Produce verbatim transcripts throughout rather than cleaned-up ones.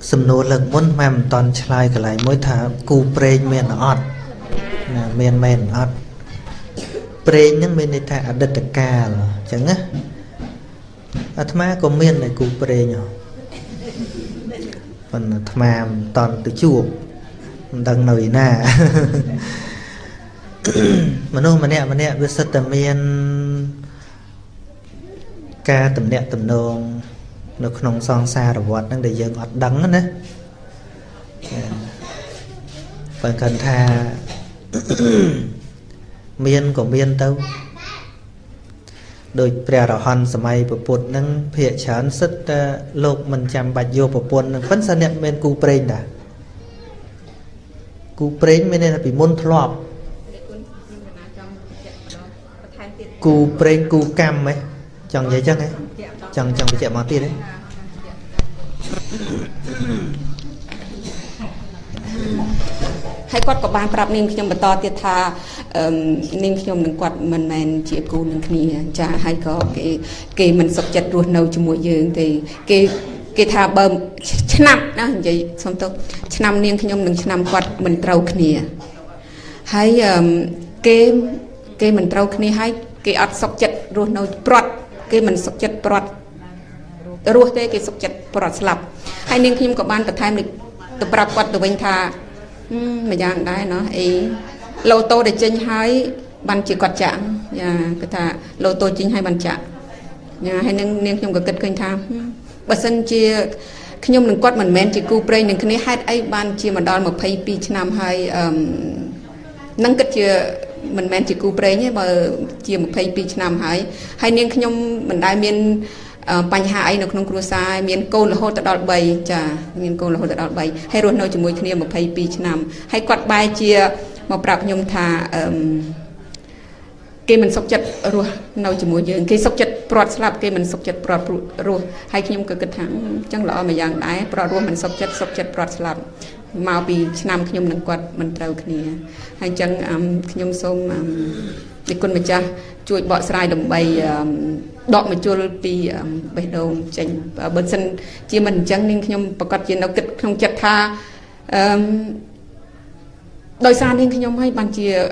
Sầm nô lực muốn mềm toàn chai cái lại mỗi tháng cù prey men ọt men men ọt prey những bên này thà đứt cả chẳng á thà có men này cù prey nhở còn thà toàn tự chuộc đang nổi nà mà nô mà nè mà nè với sất tầm men ca tầm nè tầm nô nó không son xa rồi vọt đang để dừng hoạt đắng nữa phần cần thà miên của miên tâu đôi bè đỏ hòn sầm mây bờ bột nâng phệ chán sứt lộc mình chạm bạch vô bờ bột nâng phấn san niệm bên cù prey đã cù prey bên này là bị môn thọp cù prey cù cam ấy chẳng vậy chẳng ấy chẳng chẳng bị chạy máu tiền đấy hay quát có ban prab nên khi nhom bật to tiệt tha nên khi nhom đừng quát mình men chị cô đừng kia cha hay có cái cái mình sập chặt ruột nâu cho mỗi giường thì cái cái tha bơm năm đó vậy xong tôi năm nên khi nhom đừng năm quát mình trâu kia hay cái cái mình trâu kia hay cái ăn sập chặt ruột nâu prot cái mình sập chặt prot ruột thế cái sập chặt prot slap hay nên khi nhom có ban bật thay mình tập prab quát tập bên tha mà dạng đấy nó ấy lô tô để trên hai bàn chỉ quạt chạm nhà cái thà lô tô trên hai bàn chạm nhà hay nên nên nhung có kết kinh tham bớt sân chia khi nhung đừng quát mình men chỉ cù prey đừng khi này hai ấy bàn chia mà đòn mà pay pi năm hai nâng kết chia mình men chỉ cù prey nhé mà chia một pay pi năm hai hay nên khi nhung mình đại miền bánh hai nó không có sai miền câu là hô tật đọt bầy chả miền câu là hô tật đọt bầy hay rồi nói chỉ mùi kia một phay pi năm hay quạt bài chia một bạc nhung thà cái mình sốc chật rồi nói chỉ mùi dương cái sốc chật prot slap cái mình sốc chật prot rồi hay khi nhung cứ cứ thẳng chẳng lỡ mà dạng đái prot rồi mình sốc chật sốc chật prot slap mau pi năm khi nhung nâng quạt mình trâu kia hay chẳng khi nhung xôm đi quân mình cha chuột bọ sai đồng bầy đọt mà chua vì bấy đầu chảnh bên sân chia mình chẳng nên nhom bọc cọt chia nó kịch không chặt tha đôi xa nên nhom hay bàn chia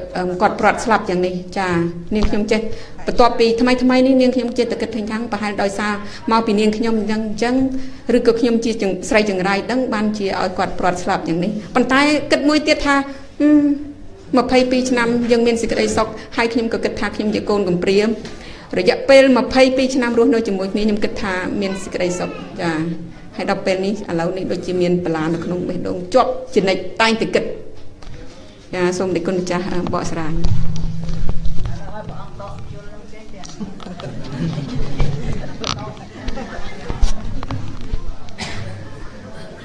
cọt bọt slap chẳng này trà nên nhom chết và tọa vì thay thay nên nên nhom chết từ kịch thành thang và hai đôi xa mau vì nên nhom chẳng chẳng rồi cực nhom chia chẳng say chẳng rai đắng bàn chia ở cọt bọt slap chẳng này bàn tay kịch môi tiết tha một hai pi năm dân miền sài gòn hai nhom cực kịch tha nhom chỉ côn cầm priêm rồi dọc bên mà pay pi cho nam luôn đôi chỉ mỗi ní nhung kết thà miền sài đây sọc à hay đọc bên ní à lâu ní đôi chỉ miền pala nó không biết đâu chót chỉ này tay thì kịch à xong để con cha bỏ ra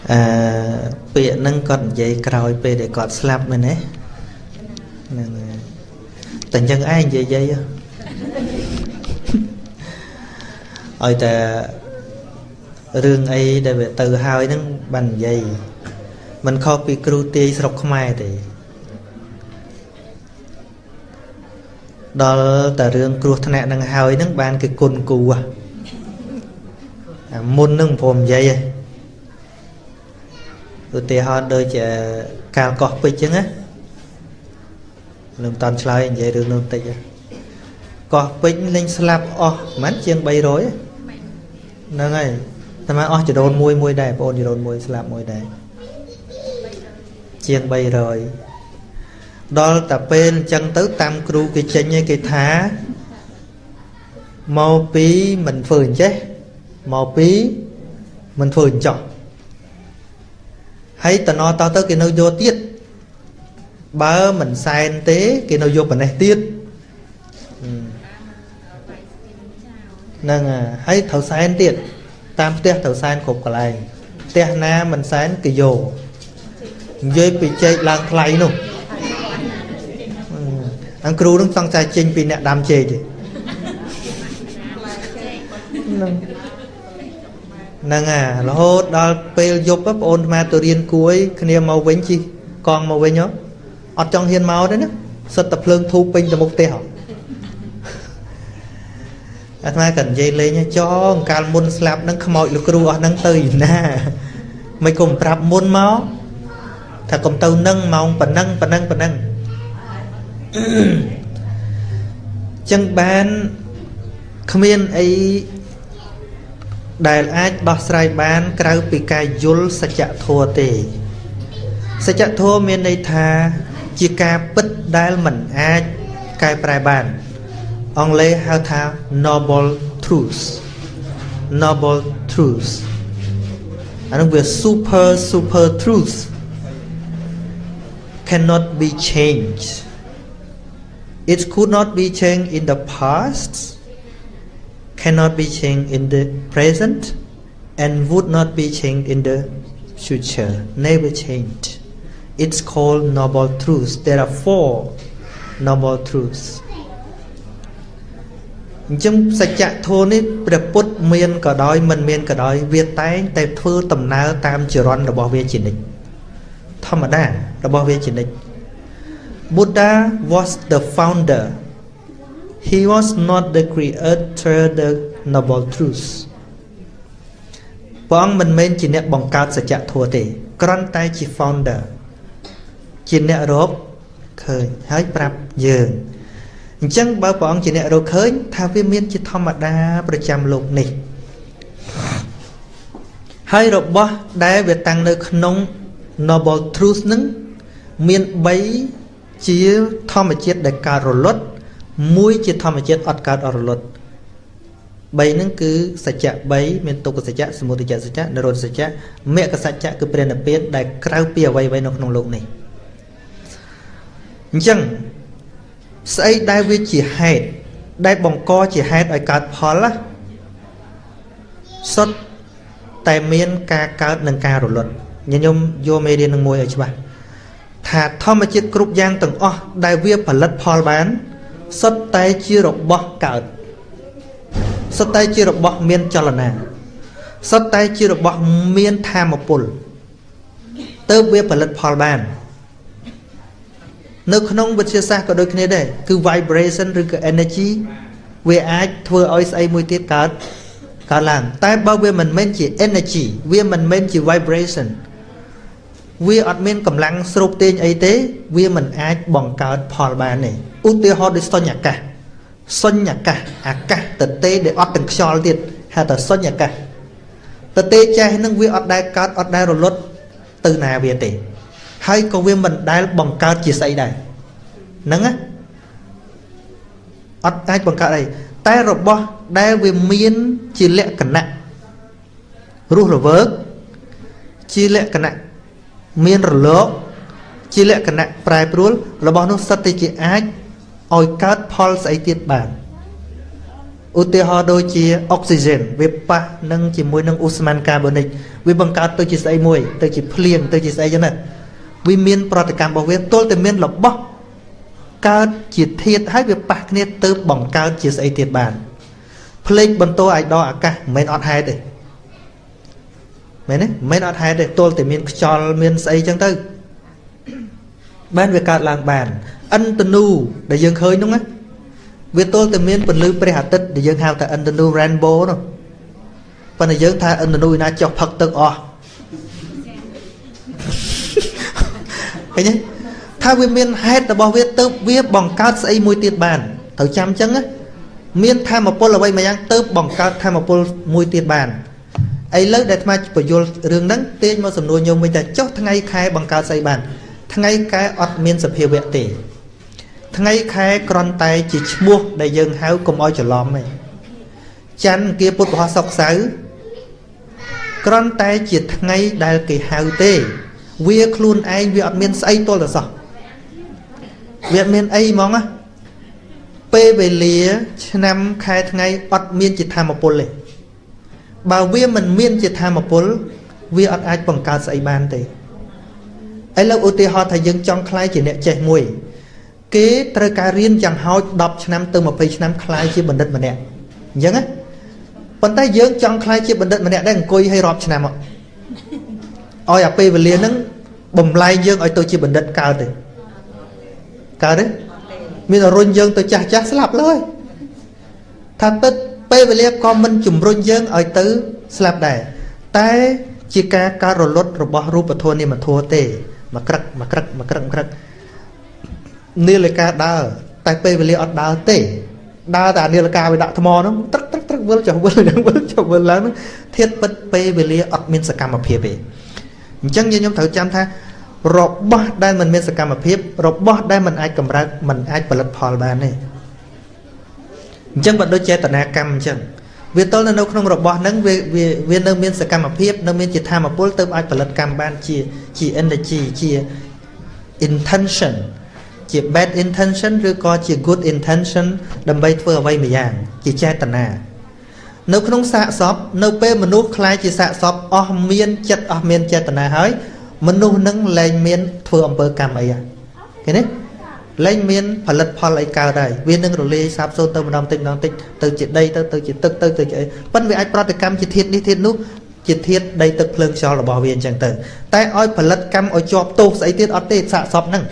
à bịa nâng còn dây còi bịa để cọt slap mình đấy tình chân ai dây dây ôi ta rương ấy để về từ hai nó bàn dây mình copy cruti sọc không ai thì đó ta rương cruti thằng này đang hai nó bàn cái cồn cù à môn nâng phồm dây rồi thì họ đôi chả cào copy chứ á làm toàn slide vậy được luôn tay copy lên slap off mát chiên bay rối nó ngay, ta mà oh chỉ đồn môi môi đẹp, ôn chỉ đồn môi slap môi đẹp, chiên bay rồi, đó tập bên chân tới tam cru cái chân như cái thá, màu pí mình phượn chứ, màu pí mình phượn chọn, hãy ta nói tao tới cái nơi vô tiết, bơ mình sai tế cái nơi vô mình này tiết. Nên à, hãy thấu sáng tiện tam tiết thấu sáng khúc cả lại tiết na mình sáng kỳ dồ dưới bị chơi làng thay nụ ăn cừu đứng xong xa chênh bị nẹ đam chê chứ nâng à là hốt đó bê dốc ấp ôn mà tù riêng cuối khi nè màu vĩnh chi còn màu vĩnh nhớ ọt trong hiên máu đấy nữa sơ tập lương thu pinh từ mục tiêu. Ất ma cần dây lên cho cả môn slap nâng khăm mọi lúc rùa nâng tươi nè mày cùng prap môn máu thà cùng tàu nâng mong và nâng và nâng và nâng chân bán khamiên ấy đại ách bác sài bán kêu bị cài dul sạch chạ thua tề sạch chạ thua miền đây thà chỉ ca bứt đại mình ách cài bài bàn ông lấy hào thao noble truth noble truth anh việc super super truth cannot be changed it could not be changed in the past cannot be changed in the present and would not be changed in the future never changed it's called noble truth there are four noble truths. Chúng sạch chạ thôn ấy, bật bút miên cả đói, mình miên cả đói, việc tay, tay thư tầm nào tam chữ rõn là bỏ về chỉ định. Thông mà đà, là bỏ về chỉ định. Buddha was the founder. He was not the creator, the noble truth. Bọn mình miên chỉ nét bóng cao sạch chạ thua thì, còn tay chỉ founder. Chỉ nét rốt, khởi, hãy bạp dường. Chẳng bảo bọn chị nè rồi khởi thao viên miên chị thông mặt đá bởi chạm lục này hai rồi bỏ đá về tăng nơi nông noble truth nâng miên bấy chị thông mặt chết để cả rồi lốt mũi chị thông mặt chết ọt cả rồi lốt bấy nâng cứ sạch chạ bấy miên tục sạch chạ sạch chạ sạch chạ nè rồi sạch chạ mẹ cả sạch chạ cứ bởi nè biết đại krao bìa vây vây nông lục này chẳng xây đại vi chỉ hẹt đại bóng co chỉ hẹt ở cát phở lá sốt tài miên ca cát nâng ca rồi luận nhân nhôm vô mê điên nâng môi ở chứ bà thà thọ mà chiếc group giang từng o đại vi phở lật phở bán sốt tay chia rộng bọ cát sốt tay chia rộng bọ miên cho lần nào sốt tay chia rộng bọ miên tham một bồn tớ vi phở lật phở bán nếu không vật chia xa có đôi khi này cứ vibration rồi cái energy về ai thua oi say mùi tiết cả cả làm tại bao về mình men chỉ energy về mình men chỉ vibration về admin cầm lăng sụp tên ấy thế về mình ai bằng cả phò bàn này ưu tiên họ đi soi nhạc cả soi nhạc cả à cả tận tê để ót từng soi tiệt hay tận soi nhạc cả tận tê cha năng về ót đại cả ót đại rồi lót từ nào về tệ hay có viên mình đã bằng cao chia sẻ đây nâng á ắt ai bằng cao đây tay rồi bỏ đây về miên chia lệ cẩn nặng rút rồi vớt chia lệ cẩn nặng miên rồi lỗ chia lệ cẩn nặng prai prul rồi bỏ nó sát tê chia ách oi cao pol sấy tiết bản ute ho đôi chia oxygen về pa nâng chỉ môi nâng Usman carbonic về bằng cao tôi chia sẻ môi tôi chỉ phlieng tôi chia sẻ cho này vì miền Prật Cam bảo vệ tôi từ miền lộc bắc cao chỉ thiệt hay việc bạc nét từ bỏng cao chỉ xây thiệt bản plek bên tôi ai đó à cả miền ọt hai đây miền đấy miền ọt hai đây tôi từ miền cho miền xây chẳng tư ban về cao làng bản ân tần nu để dừng khơi đúng á việc tôi từ miền bình lưu prehat tết để dừng hào tại ân tần nu rainbow đâu phần này dừng thay ân tần nu na cho phật tự o thao viên miên hết là bảo vệ tớp viết bằng cao xây mùi tiệt bàn thử chăm chắn á miên tham một pol là vậy mà giang tớp bằng cao tham một pol mùi tiệt bàn ấy lớn để mà phải vô đường nắng tên mà sầm nuôi nhung mình ta chốt thằng ấy khai bằng cao xây bàn thằng ấy cái ọt miên sập hiệu vệ tỷ thằng ấy khai còn tay chỉ mua để dừng háo cùng oi trở lòm này chăn kia bút hoa sọc sáu còn tay chỉ thằng ấy đại kỳ háo tê vì khuôn anh vì miền xây tôi là sao vì miền ấy mong á bê về lìa năm khai ngay ọt miền chỉ tham một bồn lệ bảo vì mình miền chỉ tham một bồn vì ọt ai bằng cao xây ban thì ấy là ưu tiên họ thầy dân trong khai chỉ nẹ chạy mùi kế trời cá riêng chẳng hỏi đọc năm từ một phê năm khai chỉ bình đất mà nẹ dân á bọn ta dân trong khai chỉ bình đất mà nẹ đang côi hay rộp năm ạ ôi à pê về liền nắng bầm lai dương ôi tôi chỉ bình định cao đấy cao đấy miền rôn dương tôi chả chả sập lơi tha tích Bây giờ liếp có mình chùm rôn dân ở tứ Slap này Tại chỉ cả cả rô lốt rô bó rô bà thua này mà thua tê Mà krek mà krek mà krek mà krek Nếu là cả đá ở Tại bây giờ liếp đá ở tê Đá ta nếu là cả với đạo thơ mò nó Trắc trắc trắc vớt cho vớt lắng vớt cho vớt lắng Thiết bất bây giờ liếp ọt mình sẽ cầm ở phía bề Chẳng như nhóm thử chăm tha Rô bó đai mình mình sẽ cầm ở phía Rô bó đai mình ai cầm ra mình ai bật phò bàn này Chẳng bật đôi chế tận hạ cầm chẳng Vì tôi là nâu không rộp bó nâng Vì nâng miên sẽ cầm hợp hiếp Nâng miên chỉ tham hợp bố tâm ai phải lật cầm ban Chỉ energy, chỉ intention Chỉ bad intention rồi có chỉ good intention Đầm bây thua vây mì dạng Chỉ chai tận hạ Nâu không xạ xóp Nâu bê mà nô khai chỉ xạ xóp Ồ miên chất ồ miên chai tận hạ hỏi Mà nô nâng lên miên thua ổng bơ cầm ấy à Cái này Lên miên phải lật phó lại cao đây Viên nâng rồi lê sạp xôn tơ một đồng tình đồng tình Từ chỉ đây tơ từ chỉ tức tơ từ chỉ Vẫn vì ách bó tự căm chỉ thiết đi thiết nút Chỉ thiết đây tức lương cho là bỏ viên chẳng tử Tại ôi phải lật căm ôi chọp tốt giấy tiết ớt tê xạ xóp nâng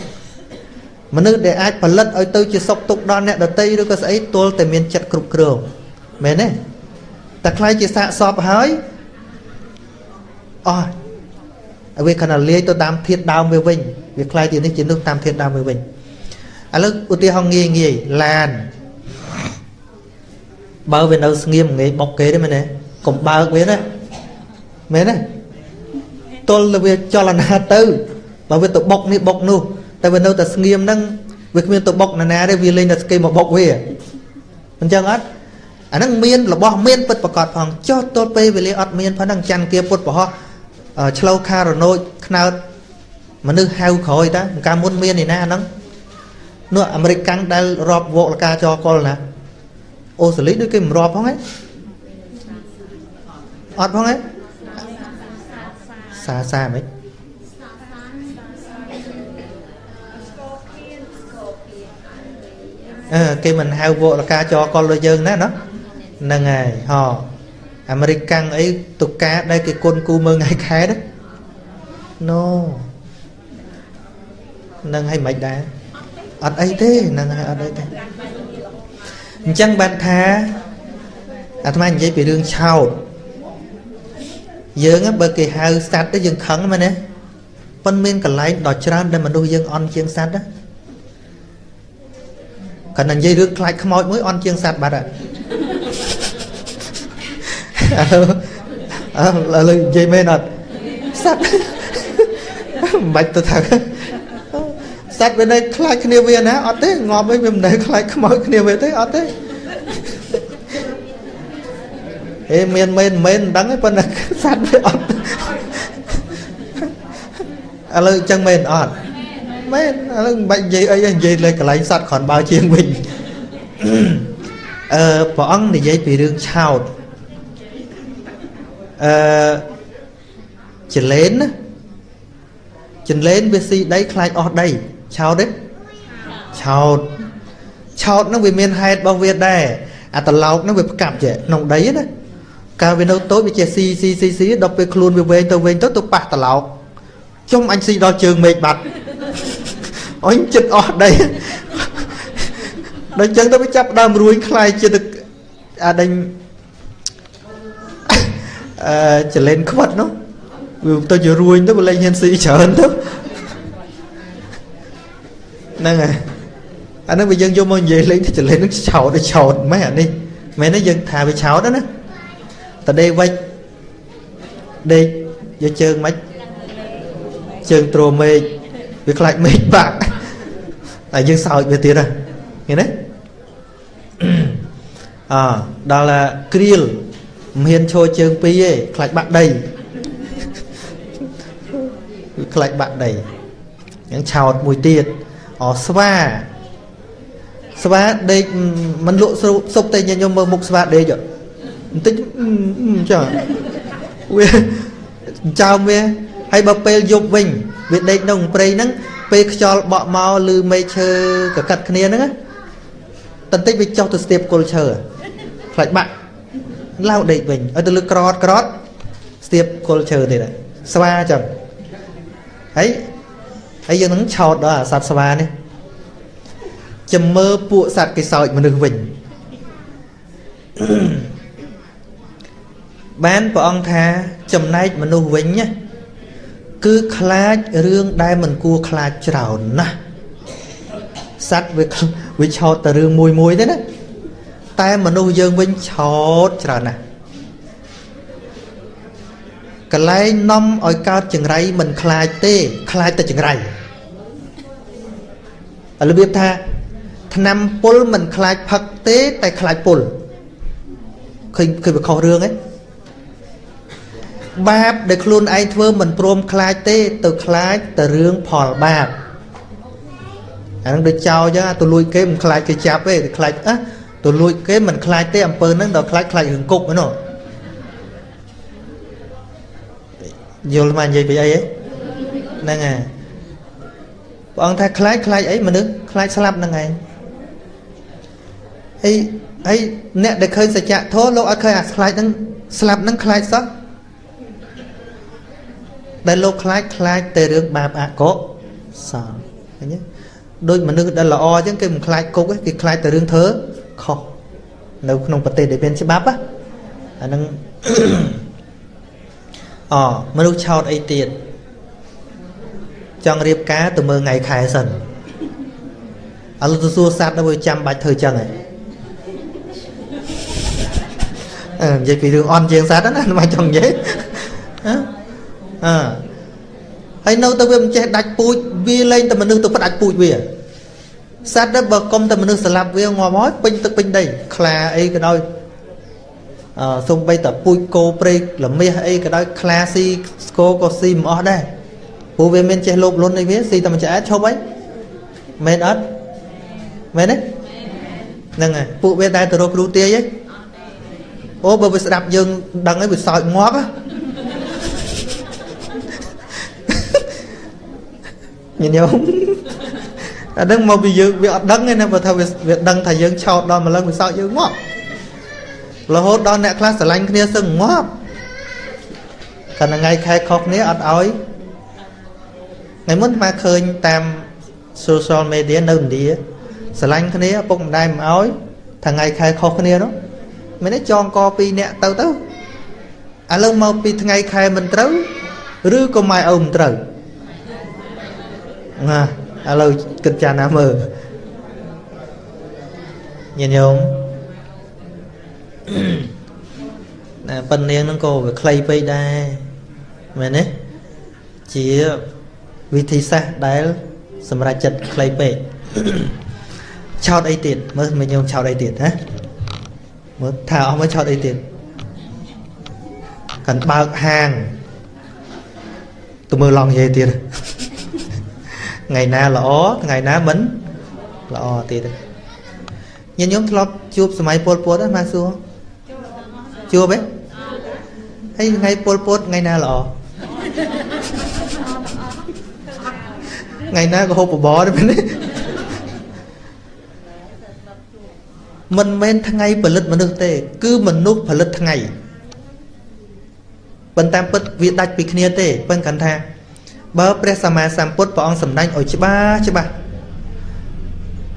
Mà nữ để ách phải lật ôi tơ chỉ sốc tục đo nẹ đợt tây Rồi có giấy tuôn tề miên chật cực cường Mến ấy Ta khai chỉ xạ xóp hỏi Ôi Vì khả năng lê tôi tam thiết đau mê vinh Vì khai chỉ nước tam thiết đau mê vinh Hãy subscribe cho kênh Ghiền Mì Gõ Để không bỏ lỡ những video hấp dẫn Nó American đã rộp vô là ca cho con là Ô xử lý đôi kìm rộp không ấy ọt không ấy Xa xa mấy Ờ kì mình hào vô là ca cho con lôi dân đó Nâng à họ American ấy tục ca đây cái con cu mơ ngay khá đó No Nâng hay mạch đá Ở đây thế, nàng hãy ở đây thế Chẳng bạn thá Ở thầm anh dây bị đường chào Dương á bởi kỳ hào sát đó dương khẩn mà nè Phân miên cả lấy đỏ tràn để mà đôi dương on chiên sát đó Còn nàng dây rước lại khám môi mới on chiên sát bạc ạ Là lời dây mê nọt Sát Bạch tôi thật á Sát bên đây khai khăn yêu viên á, ọt thế, ngọm với mình đấy khai khăn yêu viên thế, ọt thế Ê, mên mên mên đắng ấy, phần là sát với ọt À lời chẳng mên ọt Mên, à lời bệnh gì ấy, gì lấy cả lấy sát khỏn bao chiên mình Ờ, bỏ ong thì dây bị đường chào Ờ, chỉ lên á Chừng lên với si đấy khai ọt đây Chào đấy Chào Chào nó bị miền hai bao Việt đây À tà lọc nó bị cặp chứ Nóng đấy đó Cả vì nó tối bị chè si si si si Đọc về khuôn về về tôi về tôi tôi bạc tà lọc Trong anh si đo trường mệt bạc Anh chừng ọt đây Nói chẳng tôi mới chấp đàm rùi khai chưa được À đành Chừng lên khuất nó Tôi chỉ ruồi nó lên nhân sĩ trở hơn đó Nâng à Anh nói bây dân vô môn về lên thì trở lên nó cháu để cháu mấy hả đi Mấy nó dân thà với cháu đó nè Tại đây vách Đi Vô chơn mách Chơn trồ mê Việc lại mê bạc Tại dân sao về tiết à Nghe đấy À Đó là Krill Miền trôi chơn bí ấy Lại bạc đầy Lại bạn đầy Những chào mùi tiệt Ở sva Sva đây Mình lộ sốc tay nhanh nhau mơ mục sva đây chứ Tích Chào mẹ Hay bà bèl dục vinh Việc đây nông bầy nâng Bê cho bọ mau lưu mê chơ Cả cắt khăn yên nữa Tần tích với cháu từ step cô chờ Lại bạn Lao đầy mình Ở từ lưu crot crot Step cô chờ thế này Sva chẳng Ấy Ấy dân nắng chọt đó à sát xa ba này Chầm mơ bụa sát cái sợi mà nửa vỉnh Bán bà ông thà chầm nay mà nô vĩnh nhá. Cứ khá rương đai mình cua khá trào nà. Sát với chọt tà rương mùi mùi thế đó. Tai mà nô dương vĩnh chọt trào nà. Cả lấy năm ôi cao chừng rây mình khá tê. Khá tà chừng rây. Ở lưu biết thà năm bố mình khá phật tế tại khá bố. Khi bị khó rương ấy. Bạp để khuôn ai thơ mình prôm khai tế từ khai từ rương phỏ bạp. Anh được chào cho tôi lùi kế mình khai cái chạp ấy thì khai á. Tôi lùi kế mình khai tế ẩm pơ nâng đó khai khai hướng cục ấy nọ. Vô là mà vậy bị ấy ấy. Nâng à. Bọn ta khai khai ấy mà nâng khai xa lạp nâng ấy. Ê, ê, nè để khơi xa chạ thô lô á khơi à khai nâng xa lạp nâng khai xa. Đại lô khai khai tê rương bạp ạ có. Sao đôi mà nước đã là o chứ cái mình khai cốc ấy. Cái khai tê rương thớ khó. Nếu không có tê để bên chứ bạp á. Anh đang Ờ mà nước chào ấy tiền. Trong riêng cá từ mơ ngày khai sần. Anh lúc xua sát đã vui chăm bạch thời chân ấy. Ờ vậy vì đường on chiên sát đó. Nó mà chồng vậy. Hả? À, hãy nấu tao về mình chạy đạch bụi vi lên tao mình nương tao phải đạch bụi về sát đó bờ công tao mình nương sẽ làm về ngoài mói pin tao pin đây khla ấy cái đôi à, xong bây tao bụi cô pre là mía ấy cái đôi khla si cô có si mỏ đây bụi về mình chạy lộp luôn này biết si tao mình chạy cho mấy men ớt men đấy nè này bụi về đây tao đâu có tia ấy ô bờ bị đạp dừng đằng ấy bị sỏi ngót á. Nhìn nhau đấng mau bị dư bị đấng ấy nè mà thà việc đấng thà dương chào đó mà lần sau dương ngóp là hốt đó nè class lanh kia sưng ngóp thành là ngày khai khóc nế ọt ói ngày muốn mà khơi tam social media nâng đi sờ lanh kia bụng đai mà ói thằng ngày khai khóc kia đó mình nói cho copy nè tao tao à lần mau bị ngày khai mình trấu rư có mai ông trấu. À, alo kịch trà nà mờ. Nhìn nhộm. Nà, phần niên nó có về clay bay đai. Mẹ nế. Chỉ vì thị xa đáy xâm ra chật clay bay. Chào đây tiền. Mới mình nhộm chào đây tiền hả? Mới thả ông mới chào đây tiền. Cần bao hàng. Tụi mơ lòng về tiền. Ngày nào là ó, ngày nào mến là ó thì được. Nhân nhóm lọt chụp máy Pol Pot á mà xua. Chụp ấy. Hay ngày Pol Pot ngày nào là ó. Ngày nào có hộp bò đấy mình. Mình men thằng ngày phần lịch mà được tê, cứ mình núp phần lịch thằng ngày. Bên tam bất việc đạch bị khnia tê, bên cạnh thang. Bớ Pre Sama Samput bọn ông sầm đánh ở chứ ba chứ ba.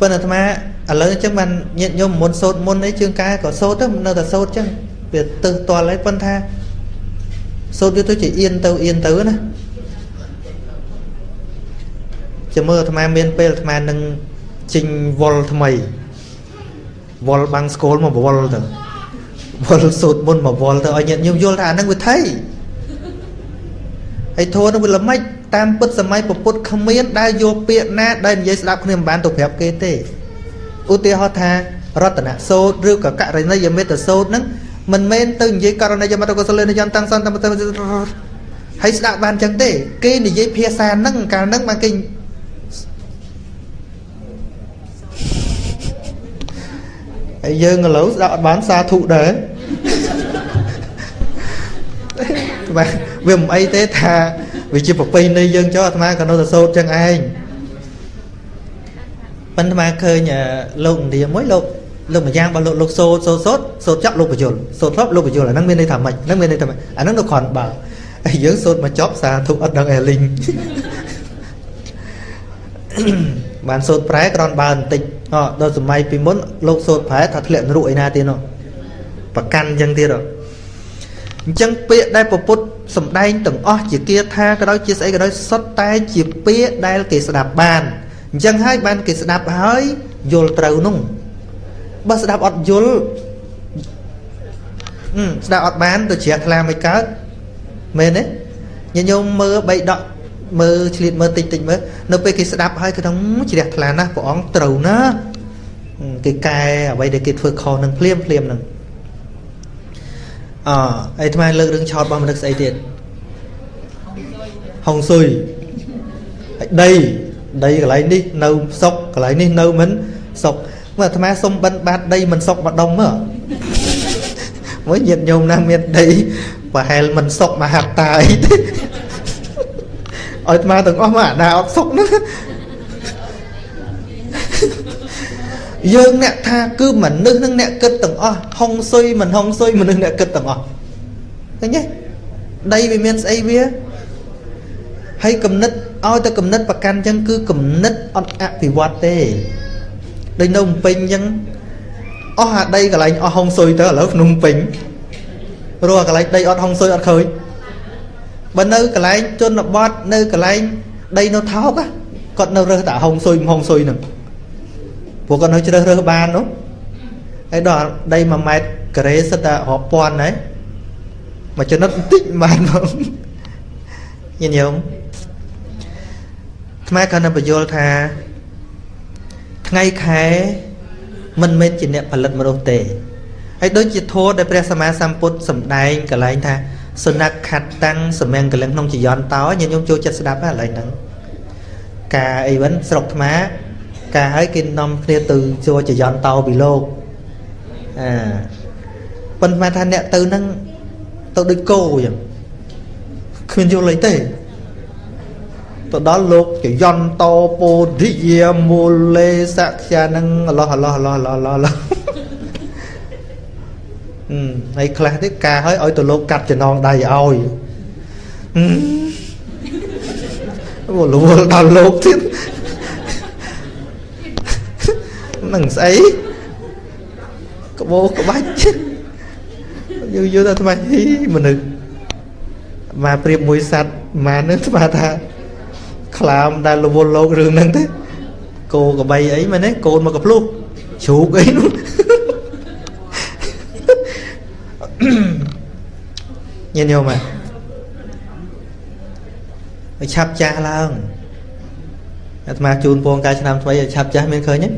Bên này mà ở lớn chắc mình nhận nhôm muốn sốt muốn lấy chương cái có sốt đó nó là sốt chứ. Việc từ toàn lấy quân tha. Sốt chứ tôi chỉ yên tâu yên tứ nè. Chứ mơ thầm mà miền Pe thầm mà nâng trình vol thầm mày. Vol bằng school mà vol thôi. Vol sốt muốn mà vol thôi. Ở nhận nhôm vô là năng người thấy. Ấy thôi nó bị lắm mách. Tam bất sơ máy bột không miễn đã vô biện nát đây như vậy đáp niềm bán tục phép kế tê ưu tiên họ tha rất là sốt rưu cả cả rồi này giờ mới từ sốt nắng mình men từ như vậy cả rồi này giờ mà tôi có lên giờ tăng sang tăng tăng hãy đáp bàn chẳng tê cái này dễ phía xa nâng cả nâng mà kinh ấy giờ người lấu đạo bán xa thụ đấy và vì một ai tế thà vì chỉ một pin đây dân cho tham còn nó là sâu chân anh bên tham khơi nhà lụng thì mỗi lụng lụng mà giang bao lụng lục sâu sâu sốt sâu chóc lục phải chồn sâu thấp lục phải chồn là năng viên đây thảm mạnh năng viên đây thảm mạnh à nó nó còn bảo dưỡng sốt mà chóp xa thục ất đằng ẻ linh bàn sốt phái còn bàn tịch họ đôi số may vì muốn lục sốt phái thật luyện rụi na tiền rồi và căn dân kia rồi chân biết đây một phút sầm đây từng ó chỉ kia tha cái đó chia sẻ cái đó sót tay chỉ biết đây là kỳ sẽ đạp bàn chân hai bàn kỳ sẽ đạp hơi vô trâu nung bớt sẽ đạp ọt vô sẽ đạp ọt bàn tôi chỉ làm mấy cái mê đấy nhưng nhung mơ bậy đọ mơ chuyện mơ tình tình mơ nó về kỳ sẽ đạp hơi cái đống chỉ đẹp là nó của ông trâu nó cái cài ở đây để kịp phơi khô nâng phèm phèm nâng ờ ấy thằng mai lơ đứng chọt bao mình được xây tiền hồng xùi đây đây cái lấy đi nâu sọc cái lấy đi nâu mến sọc mà thằng mai xông bắn bát đây mình sọc mà đông nữa mới nhiệt nhôm nam nhiệt đây và hè mình sọc mà hạt tài ấy thằng mai từng ôm mà đào sọc nữa dương nè tha cứ mình nương nương nè kết tầng o hông xui mình hông xui mình nương nè kết tầng o thế nhé đây vì miền Tây bia hay cầm nứt ôi ta cầm nứt và can chân cứ cầm nứt on ạ vì quạt tê đây nông pin chân o hạt đây cả lành o hông xui tới ở lớp nông pin rồi cả lành đây o hông xui o khơi bên nơi cả lành chôn là bọt nơi cả lành đây nó tháo á còn nơi rơi tả hông xui hông xui nè bộ con nói chơi rơ ban đúng cái đó đây mà mày kể rất là họ quan đấy mà cho nó tích mà nhìn nhiều không mai con là phải vô thà ngay khai mình mới chỉ niệm phần lật mà đâu tệ ấy đối chỉ thua để bây giờ mà samput sầm đai cả lại thà sunak khát tăng sầm men cả lên không chỉ giòn táo nhìn nhung châu chặt đạp là lại nắng cả ấy vẫn sọc má cả hai kinh năm kia từ cho chỉ dọn tàu bị lô à phần mà thanh nhẹ từ năng tàu đi cô vậy khuyên vô lấy tề tàu đó lô chỉ dọn tàu po đi mua lê sạc cha năng lo lo lo lo lo lo um này class đấy cả hơi ở tàu lô cắt cho non đầy ơi um bộ lô đào lô tiếp nằng sấy có bố có bách vô vô ta thay mình được mà tiêm mũi sạch mà nước mà ta làm đa lô vô lô rừng nâng thế cô có bay ấy mà đấy cô mà gặp luôn chú ấy luôn nhìn nhau mà chạp cha là không mà chun buông cái làm vậy chạp cha miền khơi nhé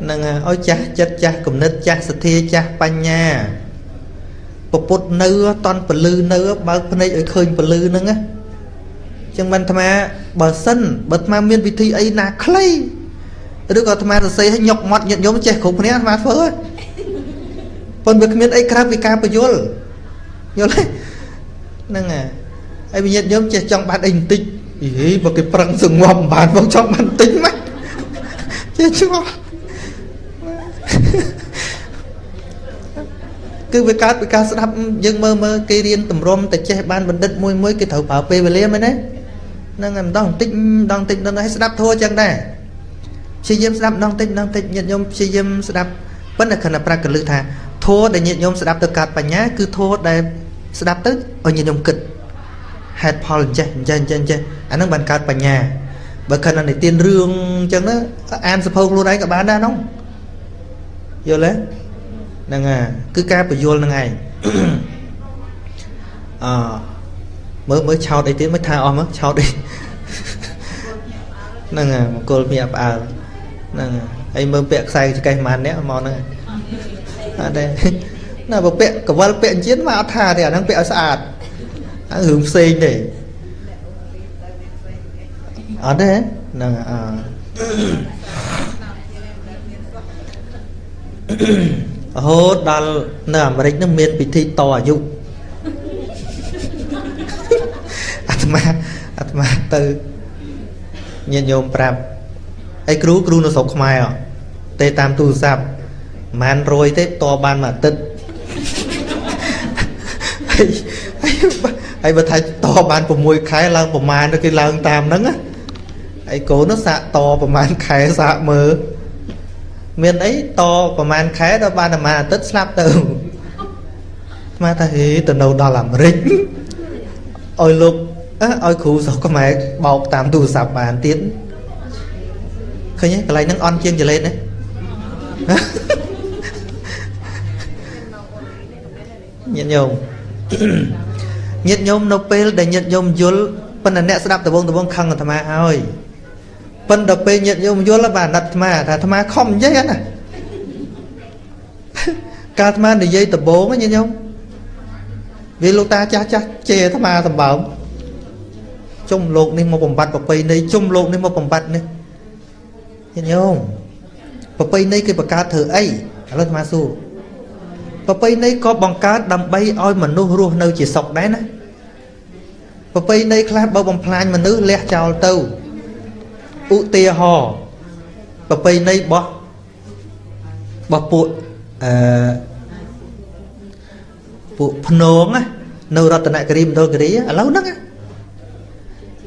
năng ôi cha chết cha cùng nết cha sệt thia cha pan nha bột bột nứa toàn bẩn lư nứa bao phần này ở khơi bẩn lư nưng á chẳng bàn tham à bờ sân bật ma miên vị thi ấy na clay đứa con tham à xây hay nhọc mọt nhận giống trẻ khủng này tham à phớ còn việc miên ấy khác vì cá bự vô vô đấy năng à ấy bị nhận giống trẻ trong bàn đình tịch ý một cái phần sừng ngòm bàn vào trong bàn tính mách chết chó cứ với cá với cá sẽ đáp dân mơ mơ cây riêng tầm rôm tại che ban bình định môi môi cái thầu bảo pê về liêm ấy đấy năng em đong tích đong tích đong ấy sẽ đáp thua chẳng đây chị diêm sẽ đáp đong tích đong tích nhận nhôm chị diêm sẽ đáp vẫn là khả năng pra cần lư thà thua để nhận nhôm sẽ đáp từ cát và nhá cứ thua để sẽ đáp tức ở nhận nhôm kịch hạt phòi chơi chơi chơi chơi anh đang bàn cát và nhà bởi khả năng để tiền rương chẳng đó an sập hông luôn đấy các bạn đã nóng vô lấy năng à cứ ca phải vô năng này ờ mới mới chào đấy tiếng mới tha om á chào đấy năng à một cô mẹ bà năng ấy mới bẹt say cho cây màn đấy mòn này à đây là một bẹt cả vợ bẹt chiến mà tha thì à đang bẹt sạt đang hưởng xinh để ở đấy năng à hốt đal nè mà đấy nó miên bị thi to dụ atma atma từ nhân nhôm pram ấy kêu kêu nó sọc mai à tê tam tu sập màn rồi tê to ban mà tịt ấy ấy bật thay to ban của môi khái lang của màn nó cái lang tam nắng á ấy cố nó xạ to của màn khái xạ mờ miền ấy to của man khé đó ba mà tết slap từ mà ta thì từ đầu đó làm rít ôi lục á ôi khu sổ có mẹ bọc tạm tù sạp bàn tiến khơi nhé cái này nó on chiên trở lên đấy nhận nhôm nhận nhôm nó pel để nhận nhôm dối phần là nẹt sẽ đập từ bông từ bông khăng là thà ma ơi phần đập pel nhận nhôm dối là bà đặt thà ma thà thà ma không dễ nè cả thà ma để dây từ bông á nhận nhôm vì lúc ta cha cha che thà ma thầm bảo chung lộn nên một bồng bạt bọc pây này chung lộn nên một bồng bạt này nhận nhôm bọc pây này cái bọc cá thử ấy là thà ma su bọc pây này có bồng cá đầm bay oi mà nô ruột nâu chỉ sọc đấy nè bà bây nay khá bao bóng plan mà nữ lẹ chào tàu ụ tìa hò bà bây nay bó bó bụi bụi phân nông á nâu ra tần lại cái rìm thôi cái đấy á lâu nấc á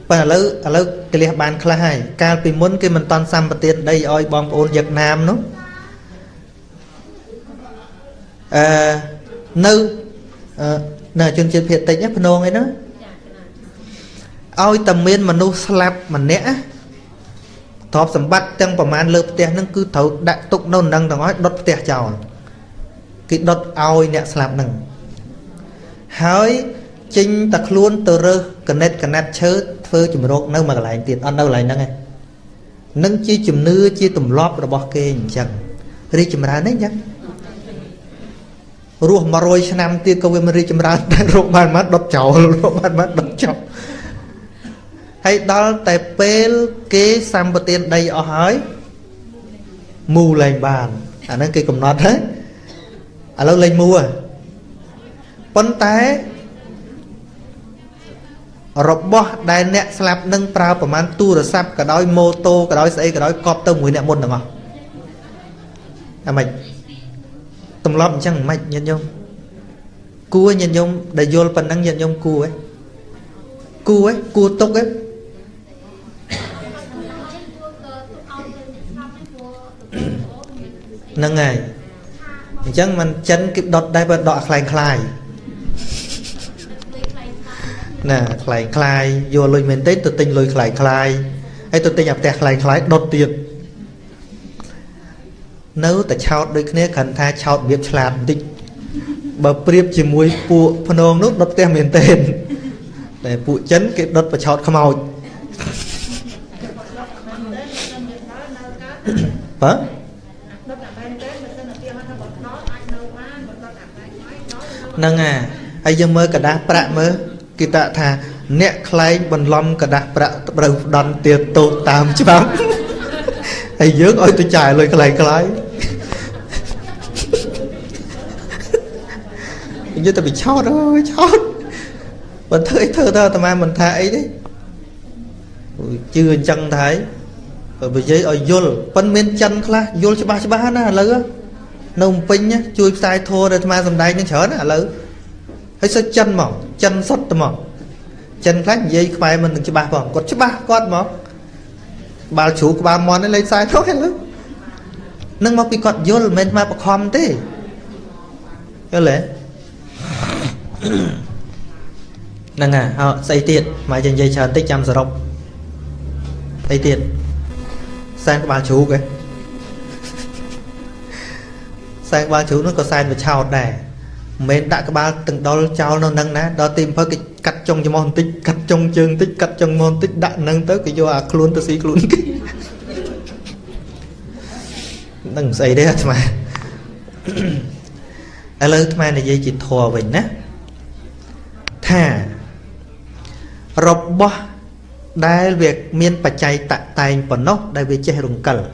bà lâu lâu cái lẹ bàn khá hay cao bì muốn cái mình toàn xăm bà tiền đây oi bóng ôn Việt Nam nó nâu nà chuyên chuyên hiện tịch á phân nông ấy đó ôi tầm miên mà nô slap mà nẽ thọp sầm bắt chẳng phẩm an lợp tè nâng cứ thấu đại tục nôn nâng thằng nói đốt tè chào cái đốt ôi nè slap nâng hỏi chinh tặc luôn tờ rơ cần nét cần nét chớ phơ chùm rốt nâng mà lại tiền ăn đâu lại nâng này nâng chi chùm nưa chi tùm lóp rồi bỏ kê chẳng ri chùm ra nếch nhá ruột mà rồi xa nam tiêu câu em ri chùm ra rốt bàn mắt đốt chào rốt bàn mắt đốt chào hay đó tại pel kế xăm bờ tiền đây ở hỏi mù lành bàn à nên cái cùng nói thế à lâu lên mù à vấn té robot đại nẹt slap nâng prao của man tu rồi sắp cả đói mô tô cả đói xe cả đói cọp tơ mũi nẹt môn được không à mày tầm lom chẳng mày nhận nhung cua nhận nhung để vô phần năng nhận nhung cua ấy cua ấy cua tốc ấy nâng ngày chắc mình chân kịp đọt đây và đọt khai khai nè khai khai vô lùi mình tết tự tình lùi khai khai hay tự tình nhập tẹt khai khai đọt tiệt nếu ta chào đôi kia cần tha chào biết làm tích bà priếp chỉ muối phụ phân hồn lúc đọt tẹt mình tên để phụ chấn kịp đọt và chọt không màu hả nâng à ai giờ mới cả đá bạ mới kì tạ thà nẹt khay bần lom cả đá bạ đầu đòn tiền tô tam chứ bám ai dớt ôi tôi chạy lời cái này cái lái như ta bị chót rồi chót mình thưa ấy thưa thưa tao mà mình thà ấy đấy chưa chân thấy rồi bây giờ ôi vô phân miên chân khla vô cho ba cho ba na lỡ nông pin nhá chui sai thua rồi mà dầm đây nó chở nè lỡ thấy sao chân mỏng chân sắt mỏng chân khác dây phải mình đừng cho ba mỏng còn cho ba con mỏng bà chủ của ba món nó lấy sai thôi lỡ nâng mọc bị cọt vô mình mà bọc hòm thế cái lẽ nâng à họ xây tiền mà trên dây chờ tích trăm giờ rộng xây tiền sang của bà chủ cái sang ba chú nó có sai về chào này mình đã các ba từng đó chào nó nâng ná đó tìm phải cái cắt trong cho môn tích cắt trong chương tích cắt trong môn tích đã nâng tới cái vô à luôn tới xí luôn cái đừng xây đấy mà à lơ thằng này dây chỉ thò mình á thà robot đại việc miên bạch chay tạ tay và nóc đại việc che rừng cẩn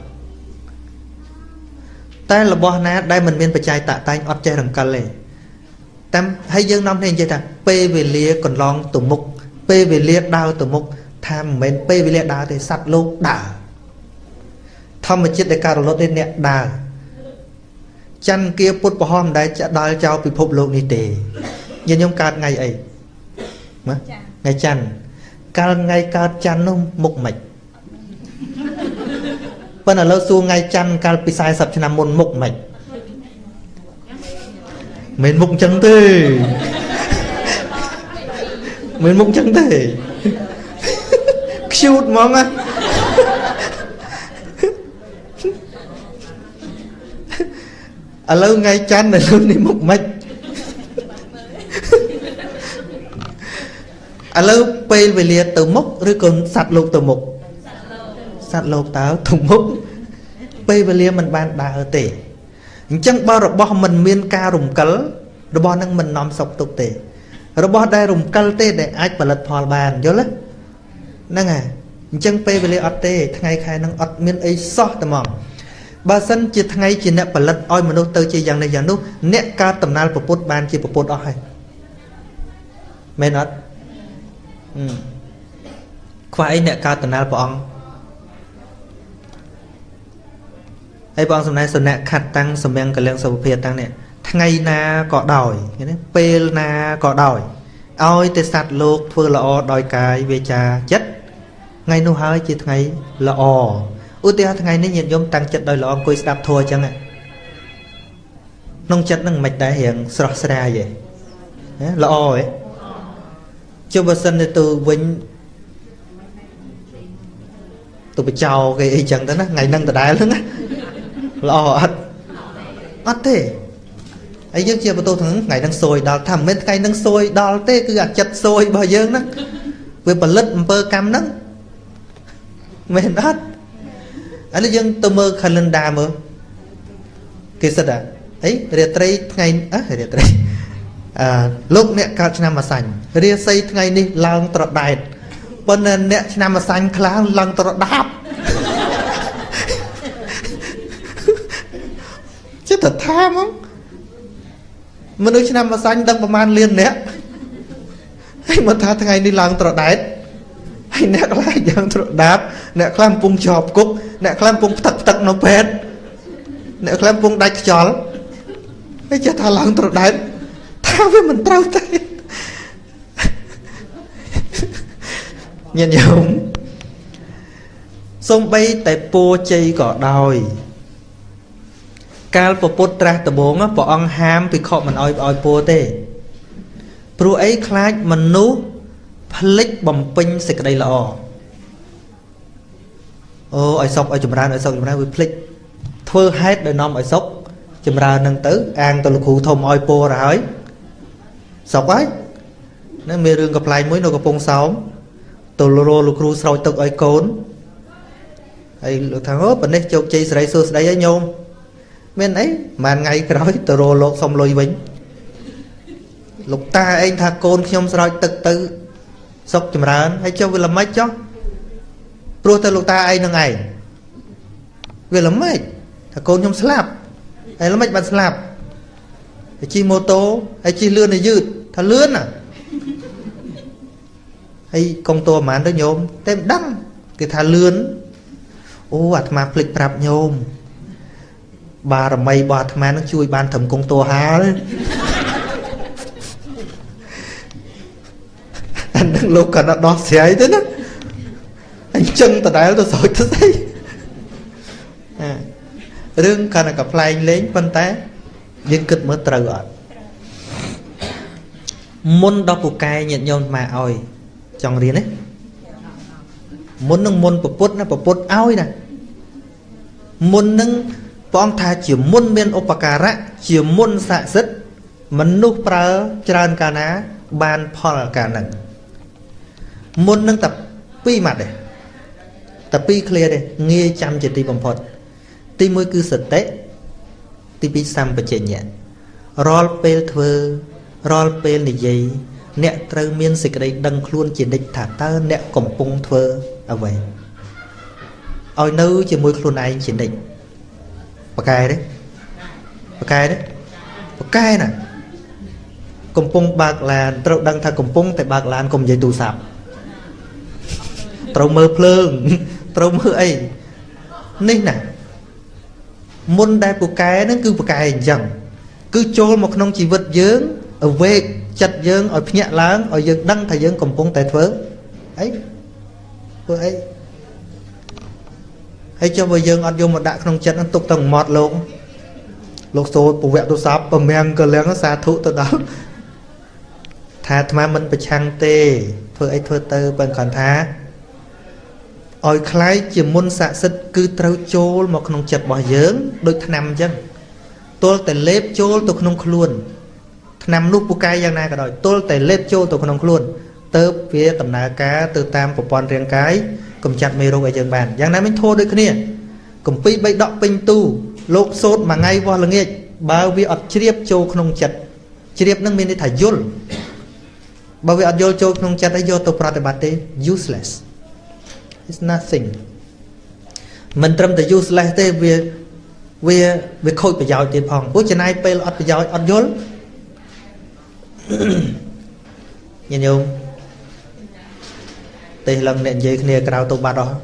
ta là bò na đây mình miên bạch chay tạ tay ọt chay rừng cẩn này tam hay dương năm thì chơi thằng p về lia còn lon tủ mục p về lia đau tủ mục tham mình p về lia đá thì sạch luôn đà thăm một chiếc để cà rốt lên nẹt đà chân kia put vào hôm đấy đòi chào bị phục luôn đi tề nhìn nhung cát ngày ấy mà ngày chăn cát ngày cát chăn nó mục mạch Bên ở lâu xua ngay chăm Calpi sai sập cho nằm môn mục mạch Mến mục chẳng thể Mến mục chẳng thể Cute mong á ở lâu ngay chăn là luôn đi mục mạch ở lâu pê về liệt từ mốc rồi còn sạt lột từ mục sạt lột táo thùng mốc pê về liệt mình ban đà ở tể chẳng bao rập bò mình miên ca rùng cỡ rập bò năng mình nằm sọc tục tể rập bò đây rùng cỡ tê để ai và lật phò bàn vô lắm năng à chẳng pê về liệt ở tê thay khai năng ở miên ấy xót tầm mỏng bà sân chỉ thay chỉ nẹp bẩn oi mà nô tơ chỉ dằng này dằng nô nẹp ca tầm nal bột ban chỉ bột oi mày nói khoai nẹp ca tầm nal bong ai bong hôm nay sân nẹp khát tăng sân men cái lượng sầu phê tăng nè thay na cọ đòi cái đấy pel na cọ đòi oi tê sạt lục thưa lọ đòi cái về trà chết ngay nô hơi chỉ thay lọ ưu tiên ngày nay nhìn nhóm tăng chất đôi lọ quay sạp thua chẳng ạ nông chất năng mạch đã hiện sọt ra vậy lọ ấy cho bà sân thì tôi vinh tôi phải chào cái ý chẳng đó ngày năng tôi đá lắm á lọ ắt ắt thế ấy giống như bà tôi thằng ngày năng sôi đào thầm mấy ngày năng sôi đào thế cứ gạt chật sôi bao giờ đó về bà lứt bơ cam đó mình ắt anh dân tôi mơ calendar mơ kia sao đã ấy rìa tây ngày á rìa tây lúc nè cao năm mà sành rìa xây ngày đi lang tọt đại bên nè nè năm mà sành lang lang tọt đáp chết thật tham không mình nói năm mà sành đang bơm ăn liền nè ấy mà tha ngày đi lang tọt đại hay nè lại giang tọt đáp nè làm bung chọc cúc nè làm bung tật tật nó bẹt nè làm bung đạch chó cái chả thà lăng trụ đáy thao với mình trao tay nhìn nhầm xong bay tại po chay cỏ đòi cao po po tra tờ bốn á po ăn ham vì họ mình oi oi po tê pro ấy khai mình nú phlích bầm pin xịt đây là o ô ơi sốc ơi chùm ra ơi sốc chùm ra với flick thưa hết đời nom ơi sốc chùm ra nâng tử an tôi lục hụ thông oi po ra ấy sốc ấy nó mê rương gặp lại mới nó gặp bông sóng tôi lô lục ru sau tôi ơi cốn ấy lục thằng ốp ở đây châu chi sợi sơ đây ấy nhôm bên ấy mà ngày cái đó tôi lô lục xong lôi bánh lục ta anh thà côn nhôm sợi tự tự sốc chùm ra hay cho vừa làm mấy chó rồi ta lục ta ai nâng ai về lắm mệt thà con nhom slap ai lắm mệt bạn slap ai chi mô tô ai chi lươn này dư thà lươn à hay công tô mà ăn đó nhôm tem đắng cái thà lươn ô ạt mà phịch rạp nhôm bà là mày bà thà mà nó chui ban thầm công tô há đấy anh đang lục cả nó đo xé thế đó anh chân ta đáy tôi sợi tôi thấy à đương cả là cặp play lên phân té viên kịch mới trừ ạ môn đọc của cai nhận nhau mà oi chồng riêng đấy môn nâng môn của put nó của put oi nè môn nâng phong tha chỉ môn bên opakara chỉ môn xạ xít mình núp prơ tràn cả ná ban phò cả nặng môn nâng tập pi mặt đấy tập pi clear đây nghe chăm chỉ ti bầm phật ti mới cứ sệt té ti pi sam bạch nhẹ roll pel thưa roll pel này gì nẹt trâu miên xịt đây đằng luôn chỉ địch thả ta nẹt cẩm pung thưa à vậy ôi nấu chỉ mới luôn này chỉ địch bạc cay đấy bạc cay đấy bạc cay nè cẩm pung bạc là trâu đằng thà cẩm pung tại bạc là cẩm dây tù sạp trâu mơ phơn trâu mơ ấy nên nè môn đại bộ cái nó cứ bộ cái dần cứ chôn một nông chỉ vật dướng ở về chặt dướng ở nhẹ láng ở dướng đăng thầy dướng cầm phong tài thuế ấy cô ấy Hay cho bây giờ anh dùng một đại không chân anh tục tầng mọt luôn. Lúc xô bố vẹo tôi sắp và mẹng cơ lén nó xa thụ tôi đó. Thà thầm mình phải chăng tê. Thôi ấy thôi tơ bằng còn thá. Ôi khai chỉ muốn xạ xích cứ trao chôl mà không chật bỏ dưỡng. Đôi thầm nằm chân. Tôi là lếp chôl tôi không luôn. Thầm lúc bố cây giang này cả đòi. Tôi là lếp chôl tôi không luôn. Tớ phía tầm ná cá tư tam của bọn riêng cái. Cùng chặt mê rô ở trường bàn. Giang này mình thô đôi kia. Cùng phí bấy đọc bình tu. Lột sốt mà ngay vào là nghe. Bao vì ọt chếp chô không chật. Chếp nâng mình đi thả dôn. Bao vì ọt dôn chô không chật. Ây dô tôi prate bát useless. It's nothing. Mình trâm thả useless thế. Vì Vì Vì khôi bà giáo tiền phòng. Ủa chẳng ai bê là ọt bà giáo ọt dôn. Nhìn nhung tê lần nền dây kia cao tông ba đó.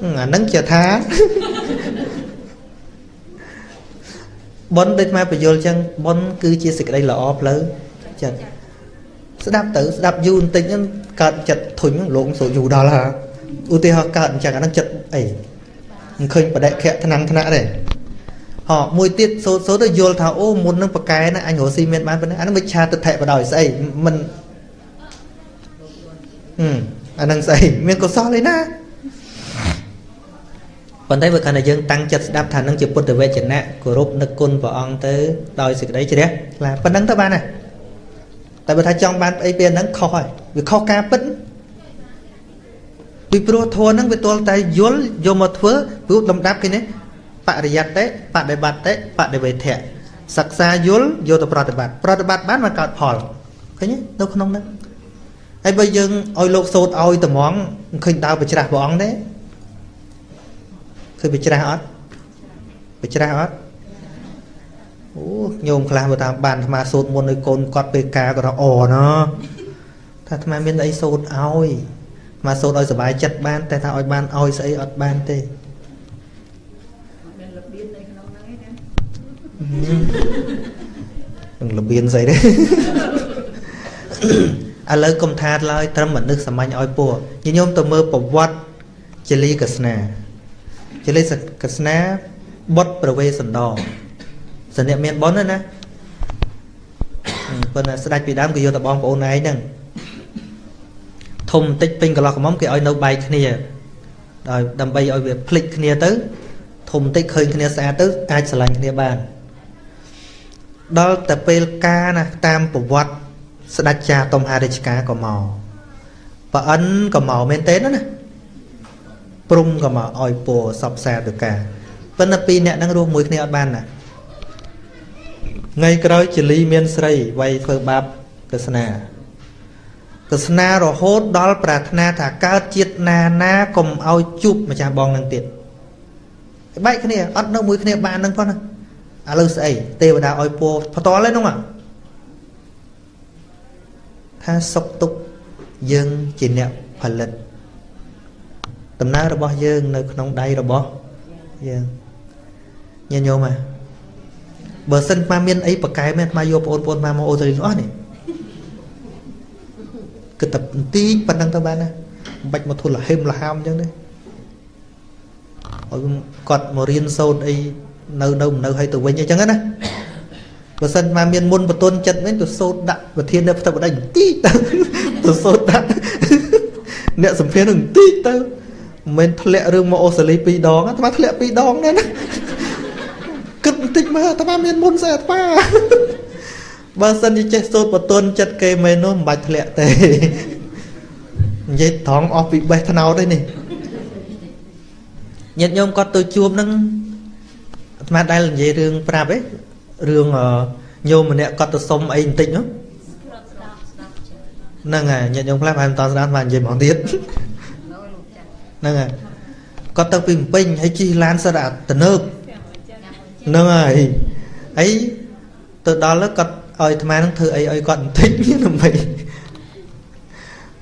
Ngà nắng chờ thá. Bốn đây mai phải vô chân bốn cứ chia sẻ đây là off lớn. Chật. Sẽ đáp tử sẽ đáp du tính cạn chật thủng lộn số dù đó là ưu tiên họ cạn chẳng năng chật ấy. Khơi và đại khẽ thân năng thân nã để. Họ mùi tiết số số tôi vô thảo ô một nâng bậc cái này anh hồ xi mệt bán vấn anh mới cha tự thể vào đòi xây mình ừ anh đang xây mình có so lấy na còn thấy vừa khả này dương tăng chật đáp thả nâng chụp bút từ về triển nạ của rốt nực côn vào ông tới đòi sự đấy chứ đấy là vấn nâng tới ban này tại vì thái trong ban ấy bên nâng khỏi vì khó ca vẫn vì pro thua nâng với tôi tay vô vô một thứ ví dụ đáp cái này bạn để giặt đấy, bạn để bạt đấy, bạn để về thẻ, sặc xa dối vô tập prate bạt, prate bạt bán mà cọt phòi, thấy nhé, đâu không đâu. Ai bây giờ ôi lộc sốt ôi tầm món, khinh tao bị chả bỏng đấy, khinh bị chả hót, bị chả hót. Ủa nhôm làm mà tao bàn mà sốt muôn nơi cồn cọt bê cá của tao ồ nó, thà thà miếng ấy sốt ôi, mà sốt ôi sờ bài chặt ban, tại tao ôi ban ôi sấy ớt ban tê. Đừng làm biên giấy đấy. À lời công thát lời trâm mật nước sầm anh oi bùa. Nhưng nhóm tôi mơ bộc vót chê ly cất na, chê ly cất na bót prove sần đỏ, sần niệm miền bón nữa nè. Còn là sạch bị đám cái vô tập bom của ông này nè. Thùng tích pin cái lọ của mắm cái oi nấu bay kia, rồi đầm bay oi về click kia tới. Thùng tích khơi kia xa tới ai sờ lạnh kia bàn. Đó là bê ca nè, tam bộ vật sẽ đặt trà tôm hà để cá có màu. Và ấn có màu mến tế nữa nè. Prung có màu oi bùa sọc xa được cả. Vẫn là bì nẹ đang rùa mùi kia ở bàn nè. Ngay cái đó chỉ lý miên srei vay phơ bạp cơ sna. Cơ sna rồi hốt đó là bà thà thả cao chiết nà nà cùng oi chụp mà chà bong năng tiệt. Bạch cái này, ớt nó mùi kia bàn năng con nè. À lưu sẽ tê và đào ôi bố phá to lên đúng không ạ? Tha sốc túc dương chỉ nẹo phá lịch. Tầm ná rồi bó dương nơi nông đáy rồi bó dương. Nhìn nhô mà bờ sân ma miên ấy bà cái mẹ ma vô bồn bồn ma mô ô thầy nó này. Cứ tập tí bắn đăng tao bán á. Bạch mà thôi là hêm là ham chứ đấy. Cọt mà riêng sâu đây nâu đông nâu hay tụi quên như chẳng hết á và sân mà miền môn và tôn chân đến tụi sốt đạn và thiên đập thật đánh tí tao tụi sốt đạn nẹo sầm phía đừng tí tao mình thật lẹ rương mà ô xử lý pi đón á tao thật lẹ pi đón nên á cực tích mà tao mà miền môn sẽ ta và sân như chết sốt và tôn chân kê mê nó bạch thật lẹ tê dây thóng off bị bay thân áo đây nè nhận nhôm con tôi chuông nâng mà đây là gì rương prap ấy rương nhôm mà nè cọt tơ sông ấy tịnh lắm nâng à nhận nhôm prap hoàn toàn ra màn gì món tiết nâng à cọt tơ pin pin hay chi lan sa đà tận nước nâng à ấy từ đó là cọt ơi thằng nâng thử ấy ơi cọt tịnh như là mày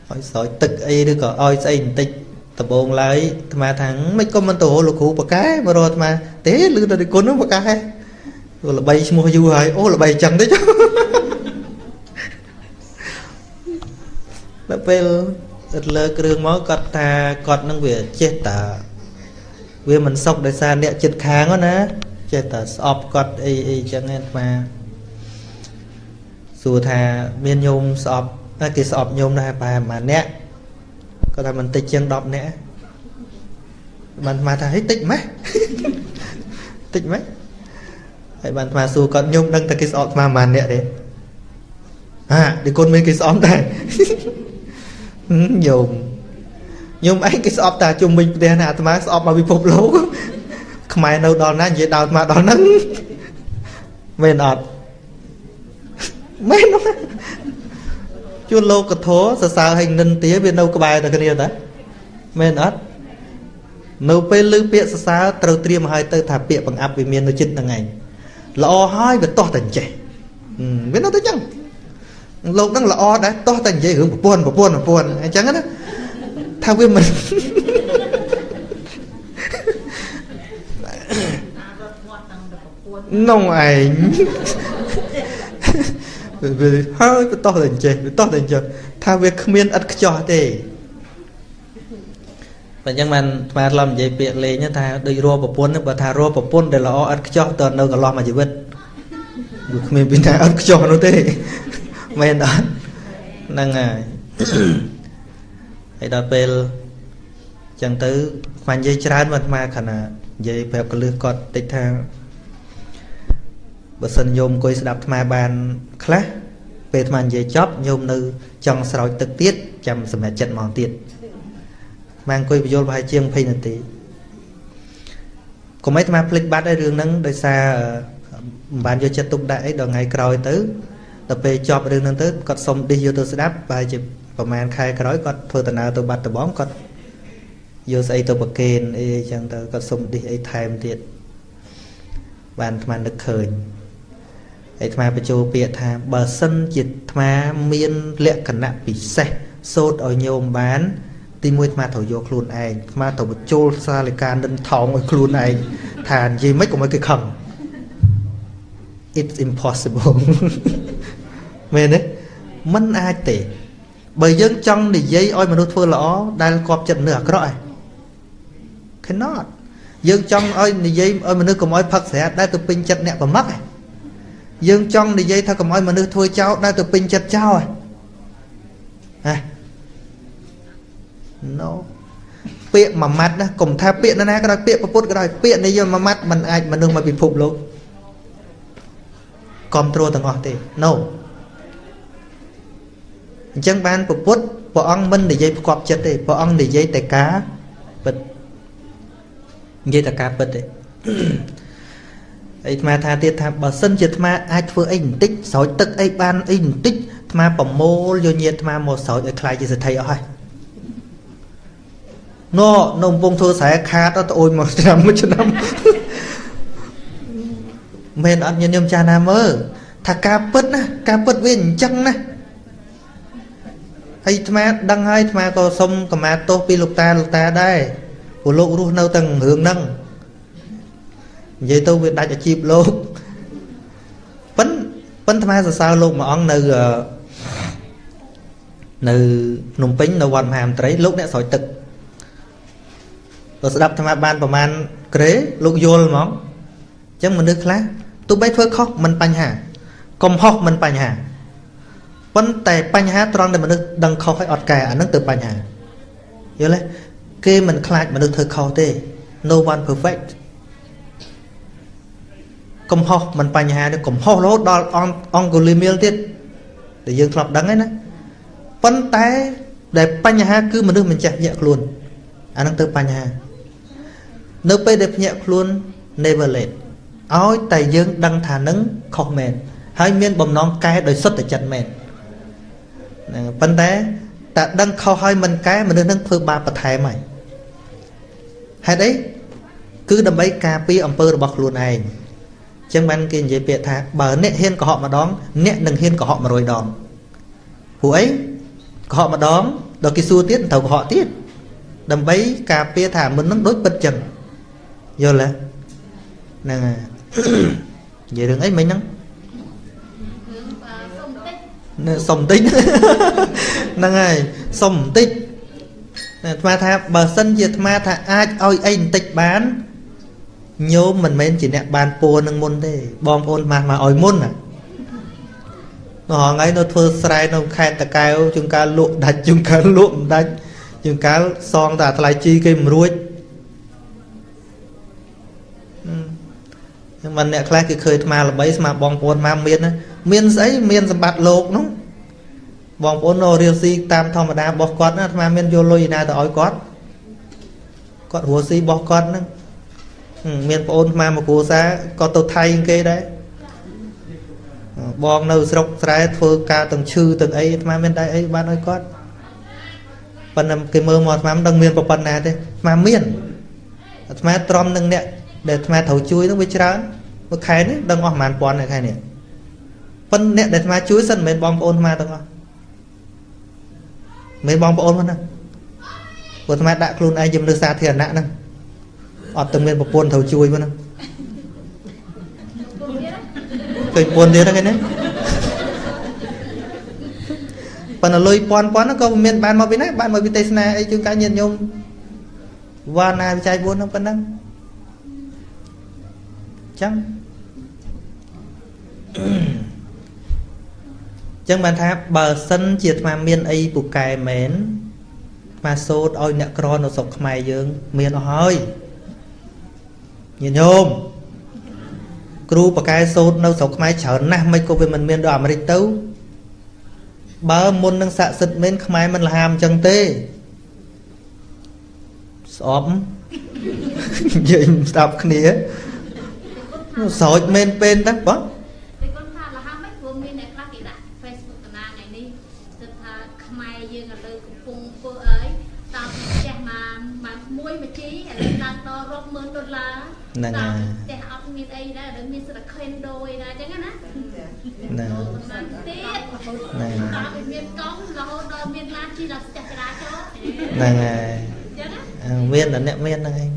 ơi sỏi tịch ấy được cọt ơi say tịnh tập bồn lại mà thằng mấy con mình tổ lục hủ bạc cái mà rồi mà té lư ta đi côn nó bạc cái rồi là bay mua du hời ô là bay chẳng đấy chứ Bởi vì lỡ cường máu cọt ta cọt nâng về chết ta vì mình sốc để xa nẹ chết kháng đó ná chết ta sọp cọt y y chẳng em mà dù thà miên nhôm sọp à, cái sọp nhôm này bà mà nẹ có thể mình tích chân đọc nẹ mình mà thà hít tích mấy tích mấy bạn mà dù còn nhung đang ta cái sọp mà màn nẹ đấy à để con mình cái sọp này nhung nhung ấy cái sọp ta chung mình đây là ta má sọp mà bị phục lố không ai đâu đó nãy vậy đâu mà đó nắng mệt ọt mệt lắm chuột lô cật thố sợ sao hành nên tía bên đâu có bài là cái điều đấy mệt ọt nấu bê lư bẹ sợ sao trâu tiêm hai tơ thả bẹ bằng áp vì miền nó chín từng ngày lọ hói và to thành trẻ, biết nó tới chăng? Lộc đang lọ đấy, to thành trẻ hưởng một buồn một buồn một buồn, chẳng hết á. Thao với mình, nông ảnh, vì hơi to thành trẻ, to thành trẻ, thao với miên ăn cho thế. Và nhưng mà mà làm gì việc lề như ta đi rô bập bún và thà rô bập bún để lo ăn cho tận đâu cả lo mà chỉ biết mình bên này ăn cho nó thế men đó năng à hay đợt về chẳng tới hoàn dây trán mà mà khả năng dây phèo cái lưỡi cọt tịch thang bớt sân nhôm coi đạp mà bàn khác về màn dây chóp nhôm nữ trong sỏi thực tiết chăm sờ mẹ chân mòn tiết mang coi video bài chiêng pin là tí có mấy tham click bắt đây đường nâng đây xa bạn vô chất tục đại đòi ngày còi tứ tập về chọp đường nâng tứ còn xong đi vô tôi sẽ đáp bài chụp và màn khai còi còn thôi từ nào tôi bắt tôi bóng còn vô xây tôi bật kênh chẳng tôi còn xong đi ấy time thiệt bạn tham được khởi ấy tham bị châu bịa tham bờ sân chịt tham miên lệ cẩn nặng bị xe sốt ở nhiều bán tí mùi mà thổi vô khuôn anh mà thổi một chô xa lại càng đơn thóng ở khuôn anh thàn gì mấy của mấy cái khẩn it's impossible mê đấy mân ai tệ bởi dân trong để dây ôi mà nó thua lõ đang cọp chật nửa cái rồi cannot dân trong ôi để dây ôi mà nó cầm ôi phật sẽ đang từ pin chật nẹ và mắc dân trong để dây thao cầm ôi mà nó thua cháu đang từ pin chật cháu rồi à nó bịa mà mặt đó cùng tha bịa nó na cái đó bịa mà phốt cái đó bịa này giờ mà mặt mình ai mà nương mà bị phục luôn control thằng họ thì no chẳng ban phốt bỏ ăn mình để dây cọp chết đi bỏ ăn để dây tài cá bật dây tài cá bật đi ấy mà tha tiệt tha bỏ sân chết mà ai thưa ấy một tích sỏi tức ấy ban ấy một tích mà bỏ mồ vô nhiệt mà một sỏi ấy khai chỉ sẽ thấy rồi nó nông vong thua sẽ khát đó tôi mà làm mấy chuyện năm men ăn nhân nhôm cha nam ơ thà cá bớt na cá bớt viên chăng na hay mà đăng hay mà có sông cả mà tô pi lục ta lục ta đây của lộ luôn đâu tầng hướng năng vậy tôi việc đại cho chìm lô bấn bấn tham gia sao luôn mà ăn nơi nơi nông pính nơi hoàn hàm tới lúc này sỏi tực tôi sẽ đập tham gia ban và man kế lúc vô món chẳng mình nước khác tôi bé thưa khóc mình bành hà cầm khóc mình bành hà vấn đề bành hà tròn để mình nước đằng khâu hay ọt cài ở nước từ bành hà hiểu lấy khi mình khai mình nước thưa khâu thế no one perfect cầm khóc mình bành hà để cầm khóc lốt đo on on glycemic tiết để dương lập đắng ấy nè vấn đề để bành hà cứ mình nước mình chặt nhẹ luôn anh đang tự bành hà nếu bây đẹp nhẹ luôn never late ôi tài dương đăng thả nứng không mệt hai miên bầm non cái đời xuất để chặt mệt vấn đề ta đăng khâu hai mình cái mà nên nâng phơi ba và thay mày hay đấy cứ đầm bấy cà pi ẩm pơ bọc luôn này chẳng ban kia dễ bịa thà bờ nẹt hiên của họ mà đón nẹt đừng hiên của họ mà rồi đòn hú ấy của họ mà đón đòi cái xua tiết thầu của họ tiết đầm bấy cà pi thả mình nâng đối bật chừng vô là nè vậy đừng ấy mấy nắng Sống tích nâng này sống tích mà thà bờ sân diệt mà thà ai oi anh tịch bán nhớ mình mấy chỉ nè bàn pua nâng môn thế bom ôn mà mà oi môn à họ ngay nó thưa sai nó khai ta cao chúng ta lụa đặt chúng ta lụa đặt chúng ta son ta thay chi cái ruồi nhưng mà nè khai cái khơi mà là bấy mà bom ôn mà miên á miên giấy miên sập bạt lột nó bom ôn nó riêu si tam thom mà đá bọt quạt á mà miên vô lôi na ta oi quạt quạt hùa si bọt quạt nó miên ôn mà mà cố ra có tàu thay cái đấy bọn nâu sọc trái thơ ca từng chư từng ấy mà bên đây ấy bạn ơi có phần cái mơ mọt mà đang miền vào phần này thế mà miền mà trom từng nè để mà thầu chuối nó bị chán một cái đấy đang ngõ màn bọn này cái này phần nè để mà chuối sân bên bom ôn mà từng ngõ bên bom ôn luôn nè của mà đã luôn ai dùm được xa thiền nạn nè ở từng bên một buồn thầu chuối luôn nè cái buồn thế đó cái này, phần là lôi quan quan nó có miền ban mà bên này ban mà bên tây này ấy chúng cá nhân nhung và này trai buồn không cần năng chăng chăng bàn tháp bờ sân triệt mà miền ấy buộc cài mến mà sốt oi nẹt cron nó sọc mày dương miền nó hơi nhìn nhung cú bậc cái sốt nâu sọc máy chở na mấy cô về mình miền đỏ mà đi tấu bờ môn đang xạ xịt bên máy mình là hàm chân tê xóm vậy đọc nía sỏi men bên đó bó nè nè nè miên là nè miên này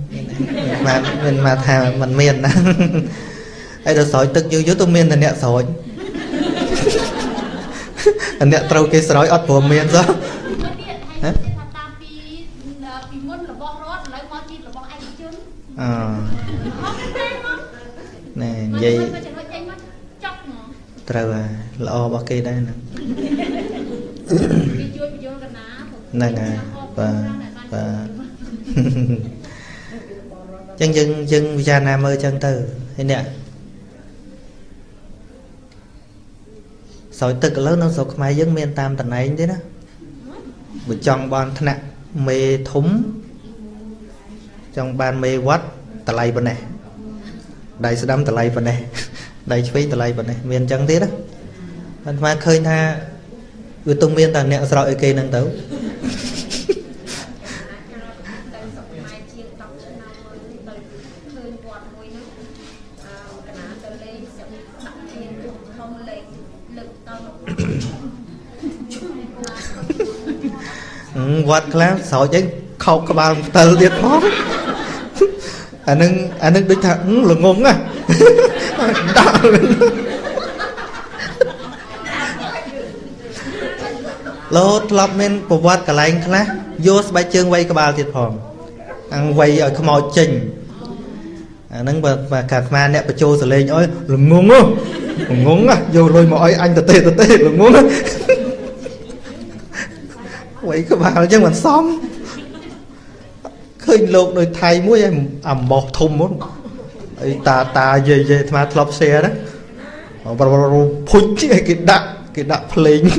mà mình mà thà mình miên đó ai đó sỏi tức như dưới tôi miên là nè sỏi nè trâu cái sỏi ọt của miên đó à nè vậy trâu à lo bao kia đây nè nè ngài và và chân dân dân gia nam ơi chân từ thế nè sỏi tực lớn nó sọc mai dân miền tam tận này thế đó bị chọn bọn thân nặng mê thúng trong ban mê quát tà lây bên này đây sẽ đâm tà lây bên này đây phí tà lây bên này miền chẳng thế đó anh mà khơi tha người tung miền tà nẹo sợ kê nâng tấu quát khá sợ chứ không có bao tờ điệt khó anh nâng anh nâng đứa thẳng là ngôn á lột lọc mình bộ quát cả lành khá vô bài chương quay cả bao thiệt phòng ăn quay ở cái mọi trình anh nâng và cả mà nẹ bà chô sẽ lên nói là ngôn á ngôn á vô lôi mọi anh tờ tê tờ tê là ngôn á quay cả bao chứ mình xong khơi lột rồi thay mũi em ẩm bọt thùng muốn ta ta về về mà lọc xe đó và phun cái đạn cái đạn pleng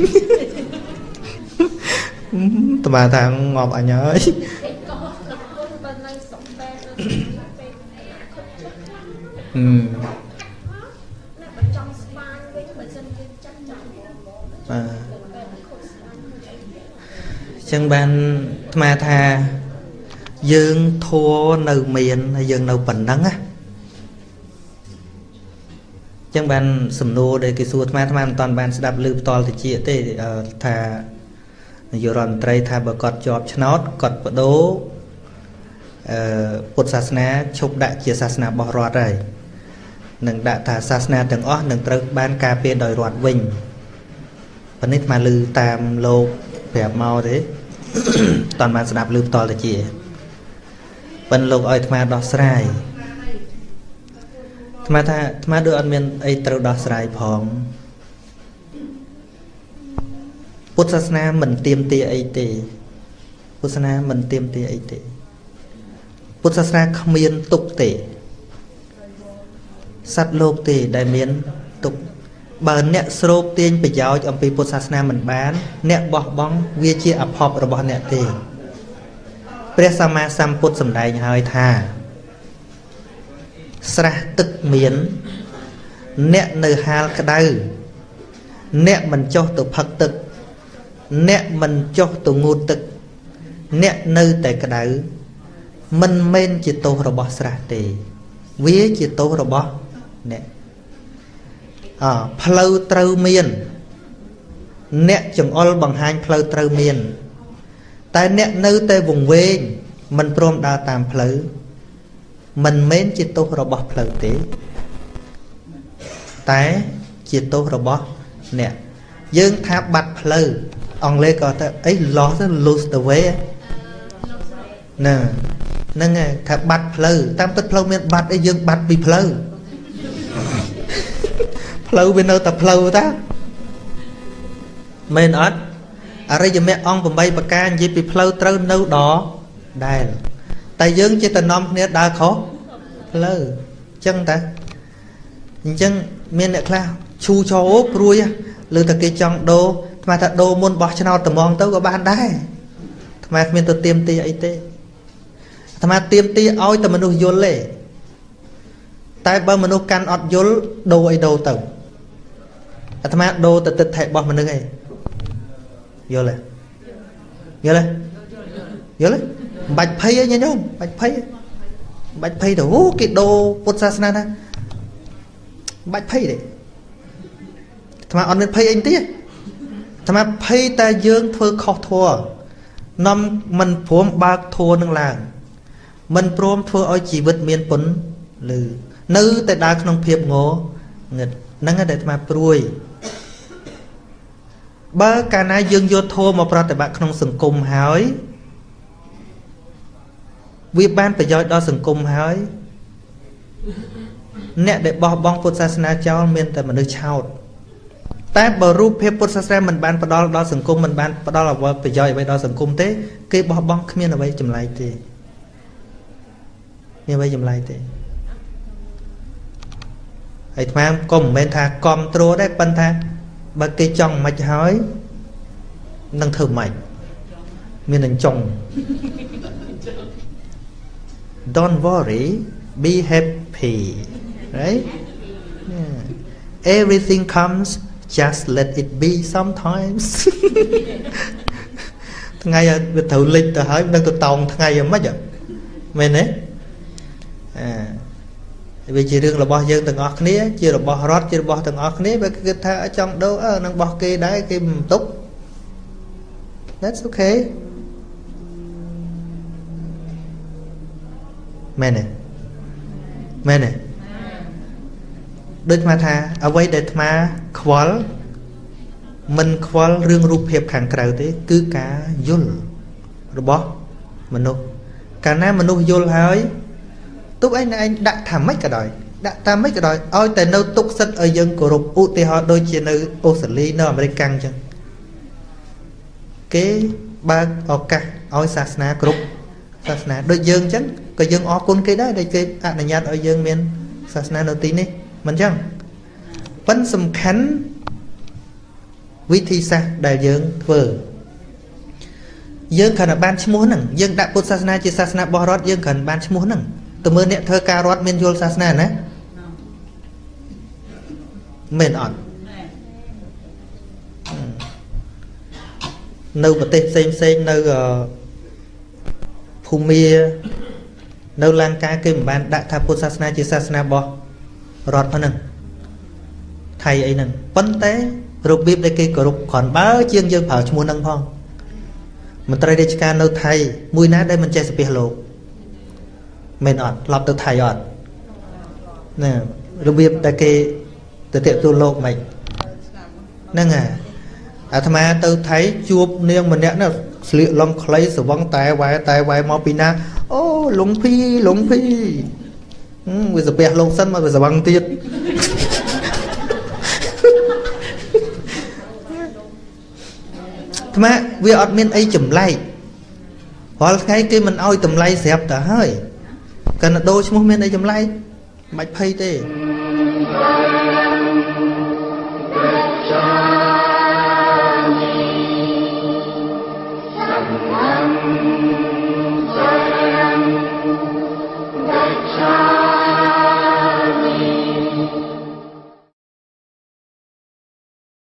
tụi bà thằng ngọt anh ơi chân ban mà thà dương thua nâu miền hay dương nâu bẩn nắng á chẳng bàn sầm nô để cái xua tham tham toàn bàn sẽ đạp lư to thì chia tê thà nhiều ròn tây thà bờ cọt chọp chót cọt bờ đố cột sasna chụp đại chia sasna bỏ rọt rồi nâng đại thà sasna từng ó nâng trâu ban cà phê đòi rọt vinh Bạn ấy mà lư tam lô đẹp mau thế toàn mà đạp lư to là chìa bạn lục ơi tham đo sài tham tha tham đưa anh miền ấy tàu đo sài phỏng Phật sát na mình tiêm tia ấy tề Phật sát na mình tiêm tia ấy tề Phật sát na không miên tục tề sát lô tề đại miên tục bà nẹt srop tiên bị giáo trong pi Phật sát na mình bán nẹt bỏ bóng vía chia ập họp rồi bỏ nẹt tề Prea Sama Samput sầm đại hơi thà sát tức miên nẹt nở hal cả đời nẹt mình cho tụ Phật tức nẹ mình cho tụ ngụt tực nẹ nơi tại cả đảo mình men chỉ tổ rồi bỏ ra tề vía chỉ tổ rồi bỏ nẹ à phơi trâu miên nẹ chồng ol bằng hai phơi trâu miên tại nẹ nơi tại vùng quê mình prom đa tam phơi mình men chỉ tổ rồi bỏ phơi tề tại chỉ tổ rồi bỏ nẹ dương tháp bạch phơi ông lê có ta ấy lost lost away nè nâng thà bạt phơi tam tất phơi miền bạt ấy dương bạt bị phơi phơi bên đâu ta phơi ta miền ớt ở đây giờ mẹ ông bầm bay bạc can gì bị phơi trâu nâu đỏ đài tại dương chỉ tận năm nét đa khó phơi chân ta chân miền nè kha chu cho ốp ruồi lư ta kia chọn đồ mà thật đồ môn bỏ cho nó tầm mong tới của bạn đấy mà mình tôi tiêm tì ấy tê mà tiêm tì ôi tầm mình vô lệ tại bởi mình can ọt vô đồ ấy đồ tầm mà đồ tật tật thẻ bỏ mình đứng ấy vô lệ vô lệ vô lệ bạch phây ấy nhớ nhớ bạch phây bạch phây đồ cái đồ Phật sát na bạch phây đấy mà ọt mình phây anh tí thà phê ta dương thưa khó thua năm mình phuom bạc thua nương làng mình prom thua ôi chỉ vật miên bún lử nữ tại đa không phiệp ngố nghịch nắng ở đây thà pruôi bơ cả na dương vô thua mà pro tại bạn không sừng cùng hỏi vi ban phải do đo sừng cùng hỏi nè để bỏ bong Phật sát na cho miên tại mình được chào ta bờ rúp phép Phật sát mình ban vào đó đó sừng cung mình ban vào đó là vợ phải dòi vậy đó sừng cung thế cái bó bong kia là vậy chầm lại thì như vậy chầm lại thì ấy tham cùng bên tha com trô đấy bên tha ba cây chồng mạch hói nâng thử mạch miền nâng chồng don't worry be happy right yeah. Everything comes just let it be sometimes. Ngày à bị thử lịch rồi hỏi đang tụt tòng ngày à mất vậy, mình đấy. À, vì chỉ riêng là bỏ riêng từng óc nấy, chỉ là bỏ rót chỉ là bỏ từng óc nấy, và cái tha ở trong đâu ở đang bỏ kia đấy kia túc. That's okay. Mình này, mình này. Đôi mà tha, ở đây để mà khóa mình khóa riêng rụp hiệp khẳng cầu thế cứ cả dùl rồi bỏ mình nụ cả na mình nụ dùl hỏi túc anh này anh đã thả mấy cả đời đã ta mấy cả đời ôi tại nâu túc sất ở dân của rụp ưu tì họ đôi chìa nữ ô xử lý nó ở bên căng chân cái ba ọc cả ôi sạc sná của rụp sạc sná đôi dân chân cái dân ọc con cái đó đây cái ạ này nhạt ở dân miền sạc sná nâu tí ní mình chăng vẫn sầm khánh vị thị sa đại dương vừa dương cần là ban chim muôn nằng dương đại Phật Sasana chỉ Sasana bỏ rót dương cần ban chim muôn nằng từ mưa nẹt thơ cà rót miên dul Sasana nè mền ọt nâu bờ tây xem xem nâu phù mia nâu lang ca kim ban đại tháp Phật Sasana chỉ Sasana bỏ rót phần nằng thầy ấy nằng vấn tế rụp bếp đây kia rụp còn bá chiên dương phở cho muốn nâng phong mình trai đây chả nâu thầy mùi nát đây mình chơi sập lột mình ọt lọt từ thầy ọt nè rụp bếp đây kia từ tiệm tu lột mày nâng à à tham à tự thấy chụp nương mình đã sịu lom clay sờ văng tai vai tai vai mò pina ô lúng phi lúng phi bây giờ bẹt lông sân mà bây giờ băng tiệt tham à về ở miền ấy chấm lay hoặc cái kia mình oi chấm lay sẹp đã hơi cần đôi chứ không miền ấy chấm lay mạch phay tê.